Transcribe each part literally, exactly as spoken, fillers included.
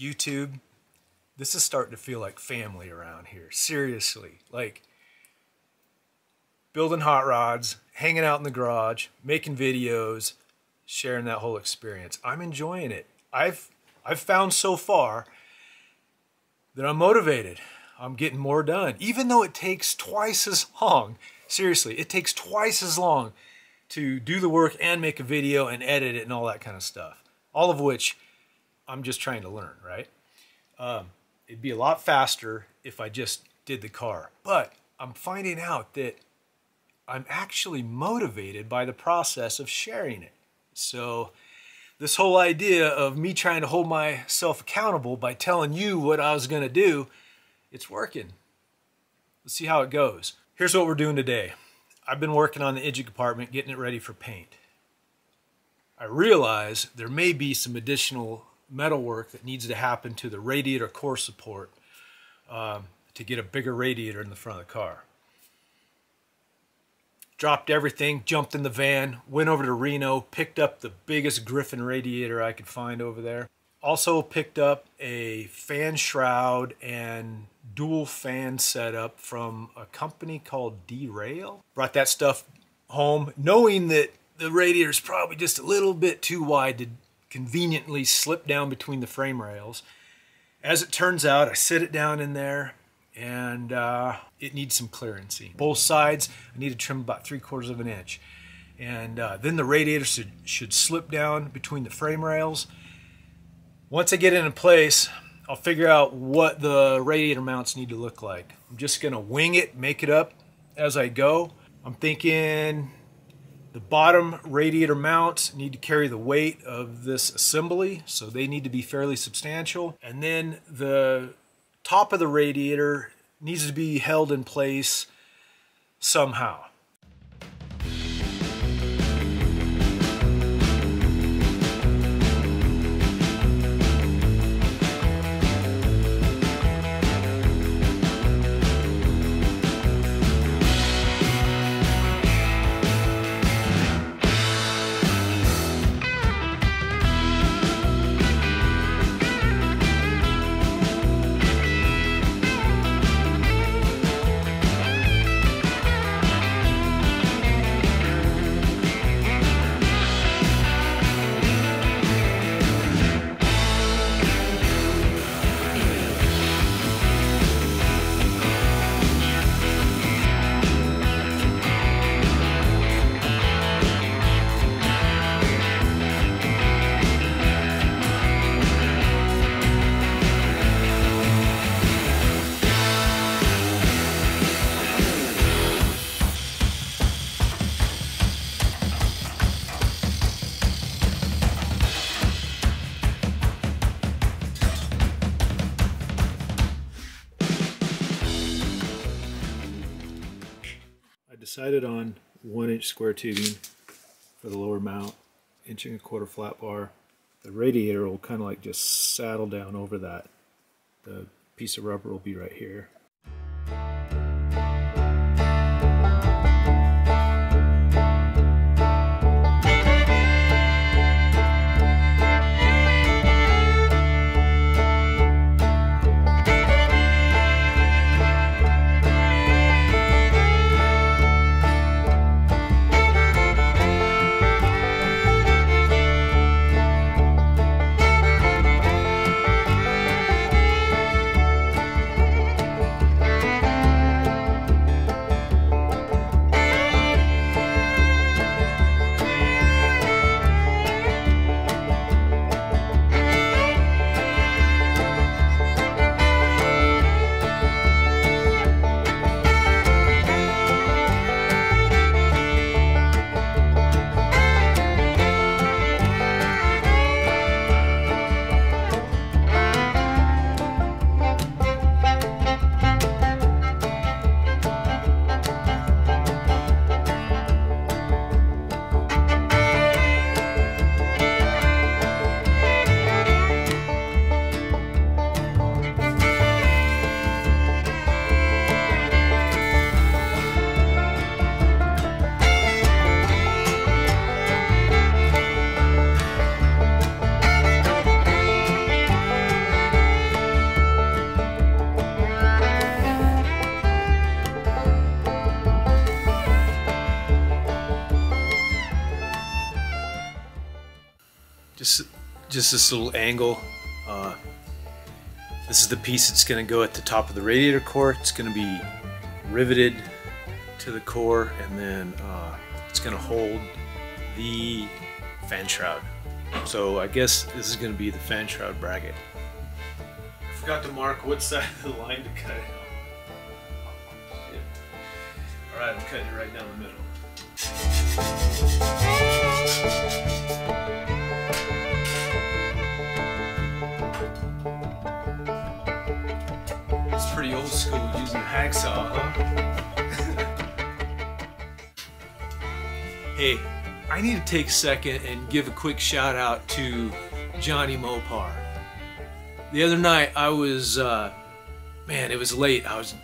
YouTube, this is starting to feel like family around here. Seriously, like building hot rods, hanging out in the garage, making videos, sharing that whole experience. I'm enjoying it. I've I've found so far that I'm motivated. I'm getting more done, even though it takes twice as long. Seriously, it takes twice as long to do the work and make a video and edit it and all that kind of stuff. All of which I'm just trying to learn, right? Um, it'd be a lot faster if I just did the car. But I'm finding out that I'm actually motivated by the process of sharing it. So this whole idea of me trying to hold myself accountable by telling you what I was going to do, it's working. Let's see how it goes. Here's what we're doing today. I've been working on the engine compartment, getting it ready for paint. I realize there may be some additional metal work that needs to happen to the radiator core support um, to get a bigger radiator in the front of the car. Dropped everything, jumped in the van, went over to Reno, picked up the biggest Griffin radiator I could find over there. Also picked up a fan shroud and dual fan setup from a company called D-Rail. Brought that stuff home, knowing that the radiator is probably just a little bit too wide to conveniently slip down between the frame rails. As it turns out, I sit it down in there, and uh, it needs some clearancing. Both sides, I need to trim about three quarters of an inch. And uh, then the radiator should, should slip down between the frame rails. Once I get it in place, I'll figure out what the radiator mounts need to look like. I'm just gonna wing it, make it up as I go. I'm thinking the bottom radiator mounts need to carry the weight of this assembly, so they need to be fairly substantial. And then the top of the radiator needs to be held in place somehow. Decided on one inch square tubing for the lower mount, inch and a quarter flat bar. The radiator will kind of like just saddle down over that. The piece of rubber will be right here. just just this little angle. Uh, this is the piece that's going to go at the top of the radiator core. It's going to be riveted to the core, and then uh, it's going to hold the fan shroud. So I guess this is going to be the fan shroud bracket. I forgot to mark what side of the line to cut it on. Shit. All right, I'm cutting it right down the middle. It's pretty old school using a hacksaw, huh? Hey, I need to take a second and give a quick shout out to Johnny Mopar. The other night I was, uh, man, it was late. I was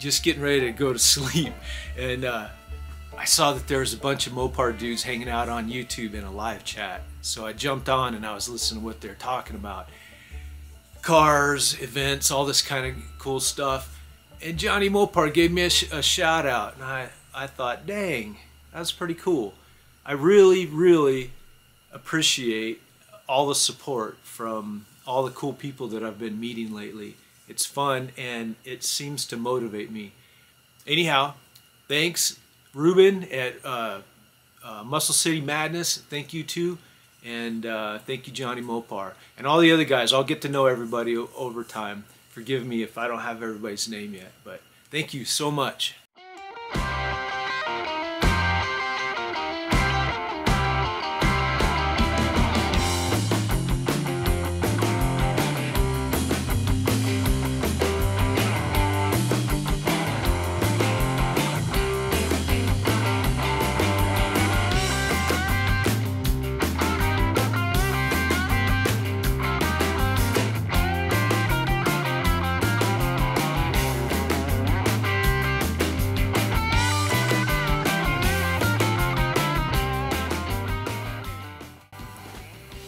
just getting ready to go to sleep, and uh, I saw that there was a bunch of Mopar dudes hanging out on YouTube in a live chat. So I jumped on and I was listening to what they're talking about. Cars, events, all this kind of cool stuff, and Johnny Mopar gave me a, sh a shout out, and I, I thought, dang, that's pretty cool. I really, really appreciate all the support from all the cool people that I've been meeting lately. It's fun, and it seems to motivate me. Anyhow, thanks, Ruben at uh, uh, Muscle City Madness. Thank you, too. And uh, thank you, Johnny Mopar. And all the other guys. I'll get to know everybody over time. Forgive me if I don't have everybody's name yet. But thank you so much.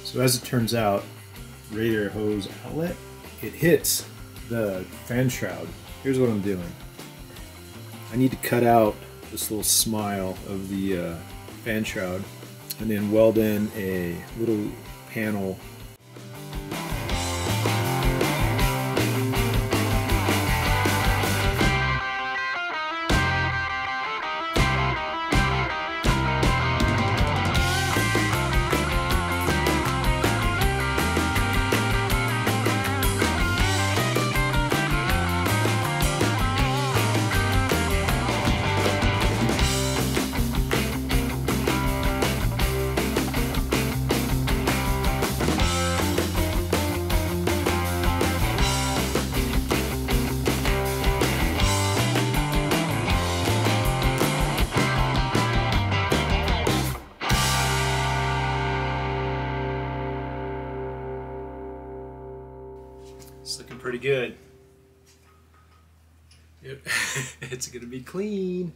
So as it turns out, radiator hose outlet, it hits the fan shroud. Here's what I'm doing. I need to cut out this little smile of the uh, fan shroud and then weld in a little panel. It's looking pretty good. Yep. It's gonna be clean.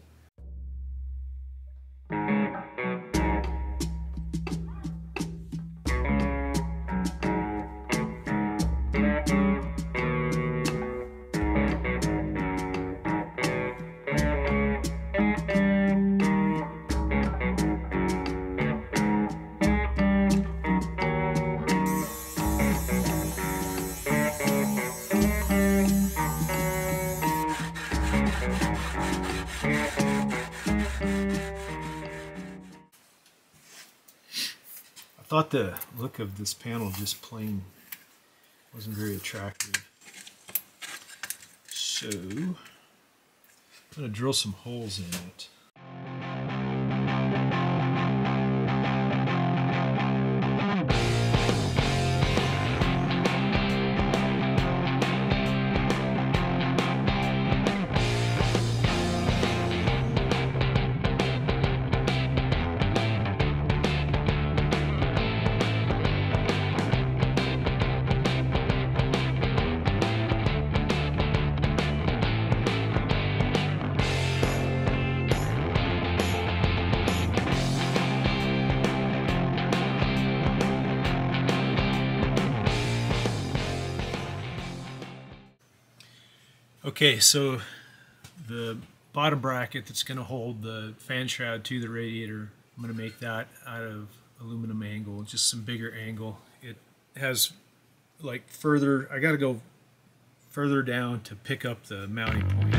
I thought the look of this panel just plain wasn't very attractive, so I'm going to drill some holes in it. Okay, so the bottom bracket that's going to hold the fan shroud to the radiator, I'm going to make that out of aluminum angle, just some bigger angle. It has like further, I gotta go further down to pick up the mounting point.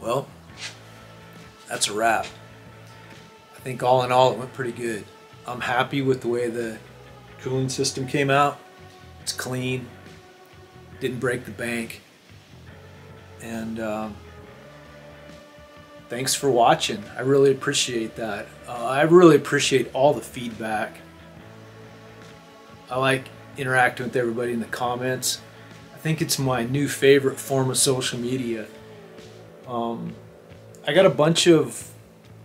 Well, that's a wrap. I think all in all it went pretty good. I'm happy with the way the cooling system came out. It's clean, didn't break the bank, and um, thanks for watching. I really appreciate that. Uh, I really appreciate all the feedback. I like interacting with everybody in the comments. I think it's my new favorite form of social media. Um, I got a bunch of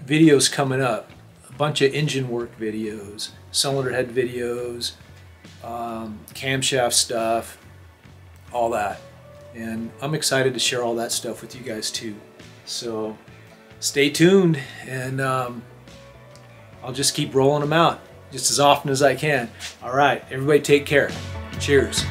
videos coming up, a bunch of engine work videos, cylinder head videos, um, camshaft stuff, all that. And I'm excited to share all that stuff with you guys too. So stay tuned, and um, I'll just keep rolling them out just as often as I can. All right, everybody take care. Cheers.